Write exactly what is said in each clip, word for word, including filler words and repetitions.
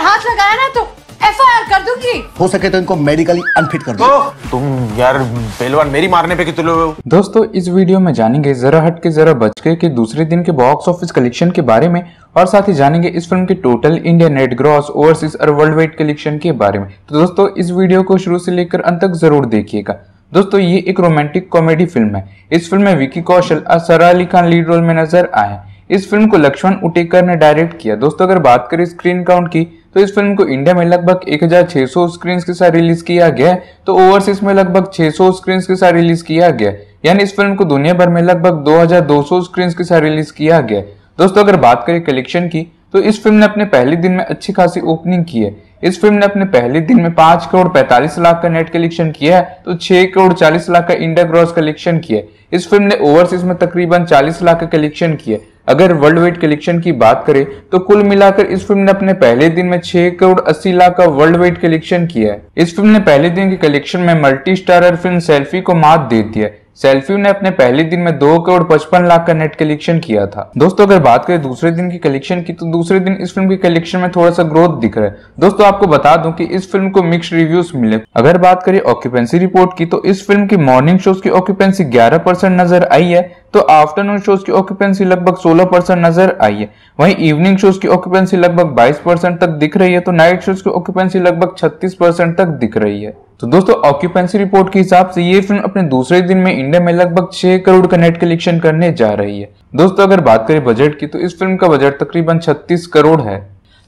पर हाथ लगाया ना तो एफ आई आर कर दूंगी। हो सके तो इनको मेडिकली अनफिट कर दो। तो, तुम यार पहलवान मेरी मारने पे कितने हो। दोस्तों इस वीडियो में जानेंगे जरा हट के जरा बच के दूसरे दिन के बॉक्स ऑफिस कलेक्शन के बारे में और साथ ही जानेंगे इस फिल्म के total India net gross overseas और वर्ल्ड वाइड कलेक्शन के बारे में। तो दोस्तों इस वीडियो को शुरू से लेकर अंत तक जरूर देखिएगा। दोस्तों ये एक रोमांटिक कॉमेडी फिल्म है। इस फिल्म में विक्की कौशल और सारा अली खान लीड रोल में नजर आए। इस फिल्म को लक्ष्मण उटेकर ने डायरेक्ट किया। दोस्तों अगर बात करें स्क्रीन काउंट की तो इस फिल्म को इंडिया में लगभग एक हज़ार छह सौ स्क्रीन्स के साथ रिलीज किया गया है तो ओवरसीज में लगभग छह सौ स्क्रीन्स के साथ रिलीज किया गया है, यानी इस फिल्म को दुनिया भर में लगभग दो हज़ार दो सौ स्क्रीन्स के साथ रिलीज किया गया है। दोस्तों अगर बात करें कलेक्शन की तो इस फिल्म ने अपने पहले दिन में अच्छी खासी ओपनिंग की है। इस फिल्म ने अपने पहले दिन में पांच करोड़ पैंतालीस लाख का नेट कलेक्शन किया है तो छह करोड़ चालीस लाख का इंडिया ग्रॉस कलेक्शन किया है। इस फिल्म ने ओवरसीज में तकरीबन चालीस लाख का कलेक्शन किया है। अगर वर्ल्ड वाइड कलेक्शन की बात करें तो कुल मिलाकर इस फिल्म ने अपने पहले दिन में छह करोड़ अस्सी लाख का वर्ल्ड वाइड कलेक्शन किया है। इस फिल्म ने पहले दिन के कलेक्शन में मल्टी स्टारर फिल्म सेल्फी को मात दे दी है। सेल्फी ने अपने पहले दिन में दो करोड़ पचपन लाख का नेट कलेक्शन किया था। दोस्तों अगर बात करें दूसरे दिन की कलेक्शन की तो दूसरे दिन इस फिल्म के कलेक्शन में थोड़ा सा ग्रोथ दिख रहा है। दोस्तों आपको बता दूं कि इस फिल्म को मिक्स्ड रिव्यूज मिले। अगर बात करें ऑक्यूपेंसी रिपोर्ट की तो इस फिल्म की मॉर्निंग शोज की ऑक्यूपेंसी ग्यारह परसेंट नजर आई है तो आफ्टरनून शोज की ऑक्यूपेंसी लगभग सोलह परसेंट नजर आई है। वहीं इवनिंग शोज की ऑक्यूपेंसी लगभग बाईस परसेंट तक दिख रही है तो नाइट शोज की ऑक्यूपेंसी लगभग छत्तीस परसेंट तक दिख रही है। तो दोस्तों ऑक्यूपेंसी रिपोर्ट के हिसाब से ये फिल्म अपने दूसरे दिन में इंडिया में लगभग छह करोड़ का नेट कलेक्शन करने जा रही है। दोस्तों अगर बात करें बजट की तो इस फिल्म का बजट तकरीबन छत्तीस करोड़ है।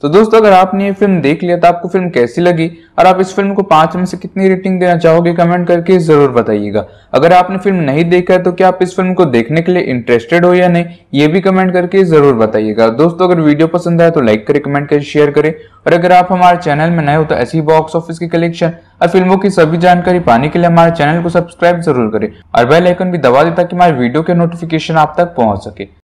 तो दोस्तों अगर आपने ये फिल्म देख लिया तो आपको फिल्म कैसी लगी और आप इस फिल्म को पांच में से कितनी रेटिंग देना चाहोगे कमेंट करके जरूर बताइएगा। अगर आपने फिल्म नहीं देखा है तो क्या आप इस फिल्म को देखने के लिए इंटरेस्टेड हो या नहीं ये भी कमेंट करके जरूर बताइएगा। दोस्तों अगर वीडियो पसंद आए तो लाइक करें, कमेंट करें, शेयर करें और अगर आप हमारे चैनल में नए हो तो ऐसी बॉक्स ऑफिस की कलेक्शन और फिल्मों की सभी जानकारी पाने के लिए हमारे चैनल को सब्सक्राइब जरूर करें और बेल आइकन भी दबा दें ताकि हमारे वीडियो के नोटिफिकेशन आप तक पहुंच सके।